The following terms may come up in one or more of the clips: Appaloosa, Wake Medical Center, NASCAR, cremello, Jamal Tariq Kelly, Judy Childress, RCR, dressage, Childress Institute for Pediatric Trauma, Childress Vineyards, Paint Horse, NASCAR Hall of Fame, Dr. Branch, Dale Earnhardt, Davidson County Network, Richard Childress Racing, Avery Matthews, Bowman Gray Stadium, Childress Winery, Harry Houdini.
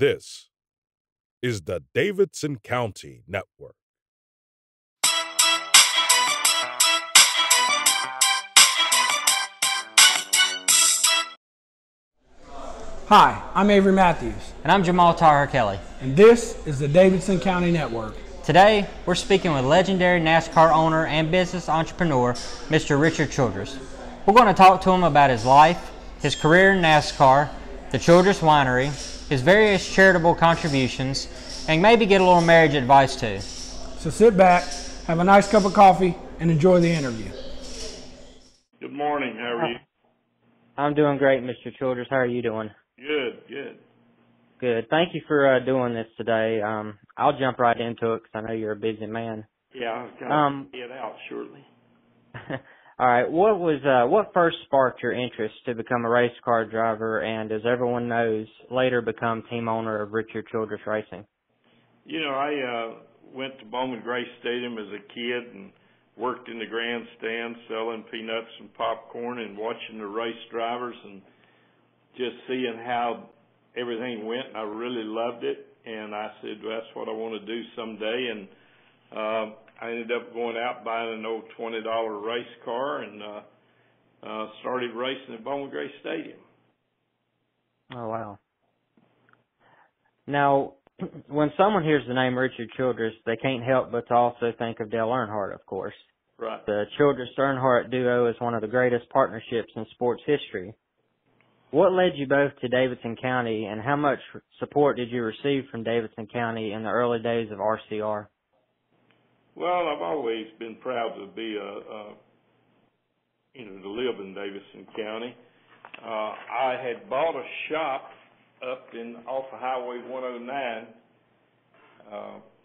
This is the Davidson County Network. Hi, I'm Avery Matthews. And I'm Jamal Tariq Kelly. And this is the Davidson County Network. Today, we're speaking with legendary NASCAR owner and business entrepreneur, Mr. Richard Childress. We're going to talk to him about his life, his career in NASCAR, the Childress Winery, his various charitable contributions, and maybe get a little marriage advice too. So sit back, have a nice cup of coffee, and enjoy the interview. Good morning, how are you? I'm doing great, Mr. Childress. How are you doing? Good, good. Good. Thank you for doing this today. I'll jump right into it because I know you're a busy man. Yeah, I was going to get out shortly. All right, what first sparked your interest to become a race car driver and, as everyone knows, later become team owner of Richard Childress Racing? You know, I went to Bowman Gray Stadium as a kid and worked in the grandstand selling peanuts and popcorn and watching the race drivers and just seeing how everything went. And I really loved it, and I said, well, that's what I want to do someday. And I ended up going out buying an old $20 race car and started racing at Bowman Gray Stadium. Oh, wow. Now, when someone hears the name Richard Childress, they can't help but to also think of Dale Earnhardt, of course. Right. The Childress-Earnhardt duo is one of the greatest partnerships in sports history. What led you both to Davidson County, and how much support did you receive from Davidson County in the early days of RCR? Well, I've always been proud to be to live in Davidson County. I had bought a shop up in off of Highway 109,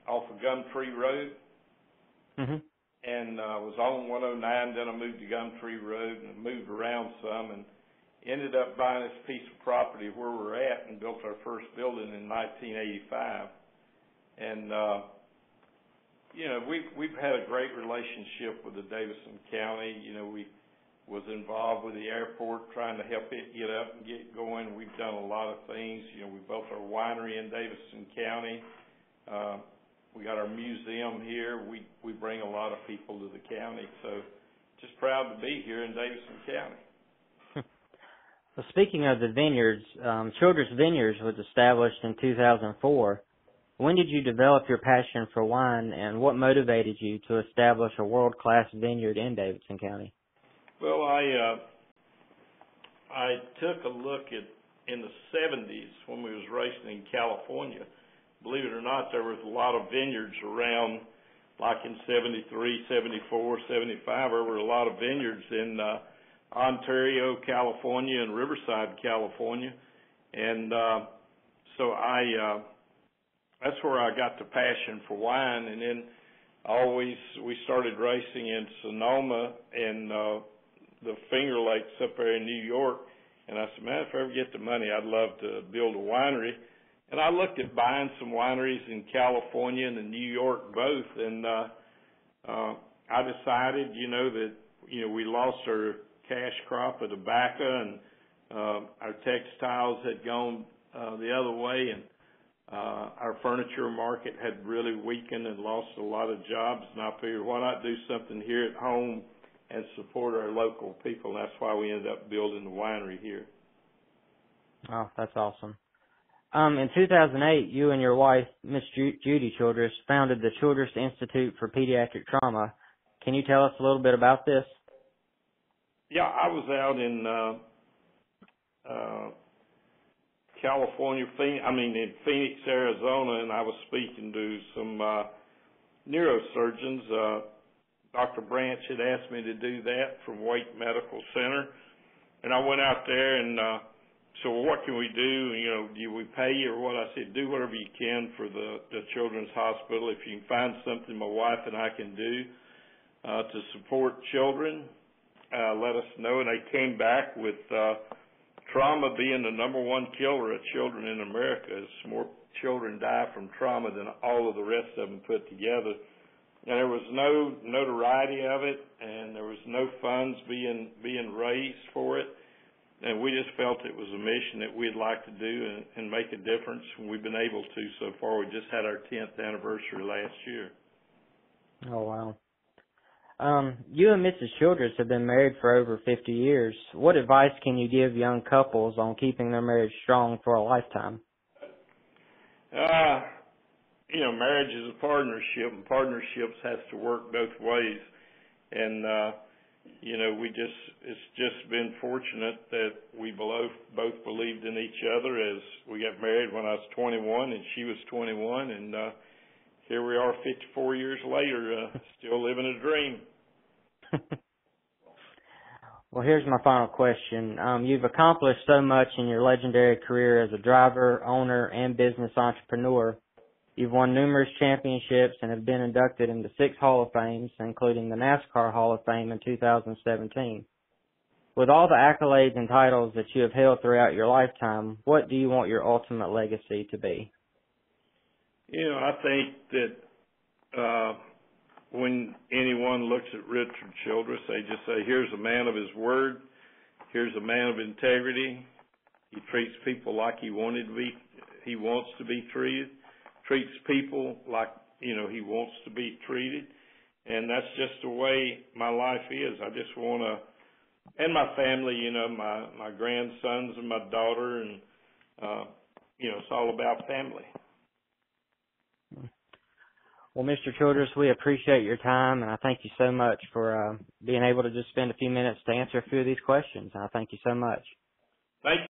off of Gumtree Road, and was on 109. Then I moved to Gumtree Road and moved around some, and ended up buying this piece of property where we're at, and built our first building in 1985, and. You know, we've had a great relationship with the Davidson County. You know, we was involved with the airport, trying to help it get up and get going. We've done a lot of things. You know, we built our winery in Davidson County. We got our museum here. We bring a lot of people to the county. So just proud to be here in Davidson County. Well, speaking of the vineyards, Childress Vineyards was established in 2004. When did you develop your passion for wine, and what motivated you to establish a world-class vineyard in Davidson County? Well, I took a look at, in the 70s when we was racing in California. Believe it or not, there was a lot of vineyards around, like in 73, 74, 75. There were a lot of vineyards in Ontario, California, and Riverside, California. And that's where I got the passion for wine, and then we started racing in Sonoma and the Finger Lakes up there in New York, and I said, man, if I ever get the money, I'd love to build a winery. And I looked at buying some wineries in California and in New York both, and I decided, that, we lost our cash crop of tobacco, and our textiles had gone the other way, and our furniture market had really weakened and lost a lot of jobs, and I figured, why not do something here at home and support our local people? And that's why we ended up building the winery here. Oh, that's awesome. In 2008, you and your wife, Miss Judy Childress, founded the Childress Institute for Pediatric Trauma. Can you tell us a little bit about this? Yeah, I was out in California, in Phoenix, Arizona, and I was speaking to some neurosurgeons. Dr. Branch had asked me to do that from Wake Medical Center, and I went out there and said, well, what can we do? Do we pay you or what? I said, do whatever you can for the Children's Hospital. If you can find something my wife and I can do to support children, let us know. And they came back with trauma being the number one killer of children in America. It's more children die from trauma than all of the rest of them put together. And there was no notoriety of it, and there was no funds being raised for it. and we just felt it was a mission that we'd like to do and make a difference, and we've been able to so far. We just had our 10th anniversary last year. Oh, wow. You and Mrs. Childress have been married for over 50 years. What advice can you give young couples on keeping their marriage strong for a lifetime? You know, marriage is a partnership, and partnerships has to work both ways. And, you know, it's just been fortunate that we both believed in each other as we got married when I was 21 and she was 21, and here we are 54 years later, still living a dream. Well, here's my final question. You've accomplished so much in your legendary career as a driver, owner, and business entrepreneur. You've won numerous championships and have been inducted into 6 Hall of Fames, including the NASCAR Hall of Fame in 2017. With all the accolades and titles that you have held throughout your lifetime, what do you want your ultimate legacy to be? You know, I think that when anyone looks at Richard Childress, they just say, here's a man of his word, here's a man of integrity, he treats people like he wants to be treated. Treats people like, you know, he wants to be treated. And that's just the way my life is. I just want to, and my family, you know, my grandsons and my daughter, and, you know, it's all about family. Well, Mr. Childress, we appreciate your time, and I thank you so much for being able to just spend a few minutes to answer a few of these questions. I thank you so much. Thank you.